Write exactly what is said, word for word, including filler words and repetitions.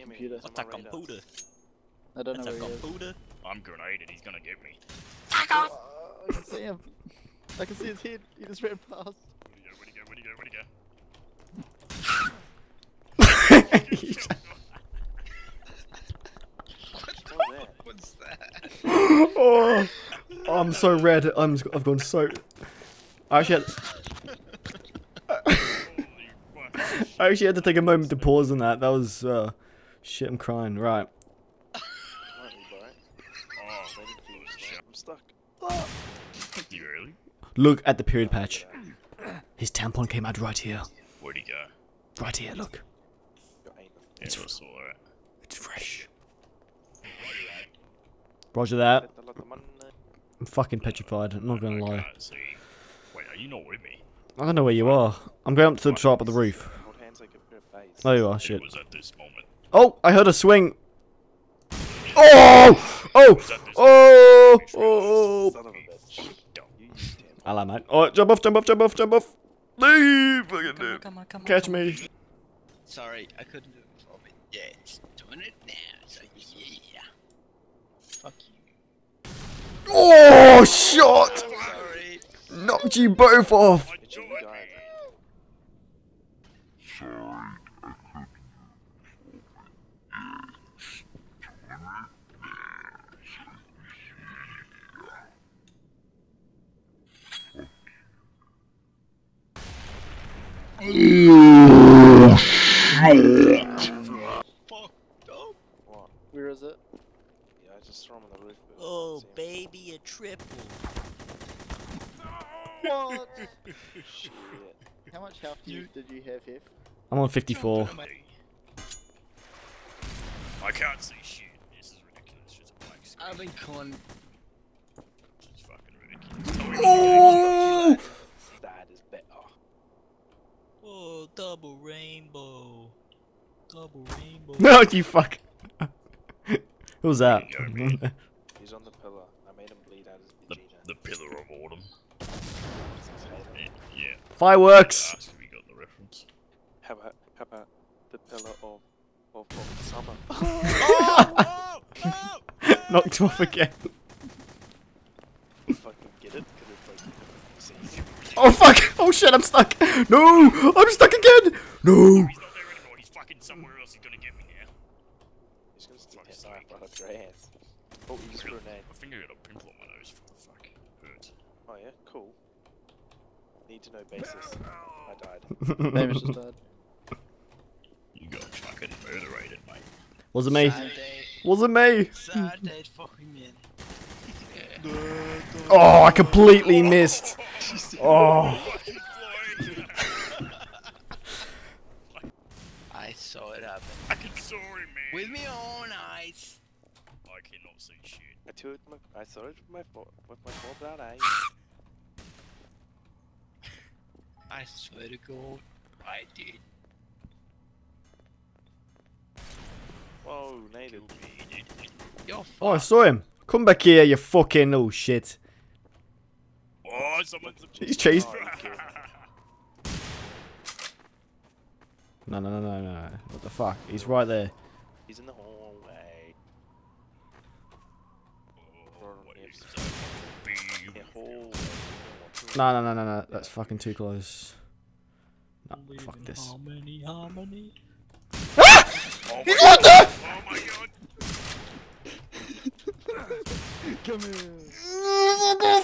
Computer. What's a computer? I don't That's know where a computer? He is. I'm grenaded, he's gonna get me. Back off! Uh, I can see him. I can see his head. He just ran past. Where'd he go? Where'd he go? Where'd he go? Where'd he go? He what the fuck was that? Oh, oh, I'm so red. I'm, I've gone so... I actually had... I actually had to take a moment to pause on that. That was... Uh, shit, I'm crying. Right. I'm stuck. You really? Look at the period patch. His tampon came out right here. Where'd he go? Right here, look. It's, it's, right. It's fresh. Roger that. I'm fucking petrified. I'm not gonna lie. Wait, are you not with me? I don't know where you are. I'm going up to the top of the roof. There you are, shit. Oh, I heard a swing. Oh! Oh! Oh! Oh! I like mate. Oh, jump off, jump off, jump off, jump off. Leave! Fucking dude. Catch me. Sorry, I couldn't do it before, but yeah, it's doing it now, so yeah. Fuck you. Oh, shot! Sorry. Knocked you both off! Sorry. Oh shit! Fuck up! What? Where is it? Yeah, I just threw him on the roof. Oh baby, a triple! No! What? Shit. How much health you, did you have, Hef? I'm on fifty-four. I can't see shit. This is ridiculous. It's a black screen. I've been con. It's fucking ridiculous. Oh! That is better. Oh, double rainbow. Double rainbow. No, you fuck. Who's that? Go, he's on the pillar. I made him bleed out his vagina. The, the pillar of autumn. Yeah, yeah. Fireworks! Ask if you got the reference. How about, how about the pillar of, of, of summer? Oh, whoa, whoa, knocked him off again. Fucking get it? Oh fuck! Oh shit, I'm stuck! No! I'm stuck again! No! He's not there anymore, he's fucking somewhere else, he's gonna get me now. He's gonna stick his knife right up your ass. Oh, you just grenade. My finger got a pimple on my nose, what the fuck? Hurt. Oh yeah, cool. Need to know basis. I died. Damage just died. You got fucking murderated, mate. Was it me? Was it me? Sad day fucking man. Oh, I completely missed. Oh. I saw it happen. I can saw it, man. With my own eyes. I cannot see shit. I, took my, I saw it with my with my four brown eyes. I swear to God, I did. Whoa, native. Oh, I saw him. Come back here, you fucking oh shit. Oh, someone's he's chased. No, no, no, no, no. What the fuck? He's right there. He's in the hallway. No, no, no, no, no. That's fucking too close. No, fuck this. Harmony, harmony. Ah! Oh he's on there! Oh my god! Come here.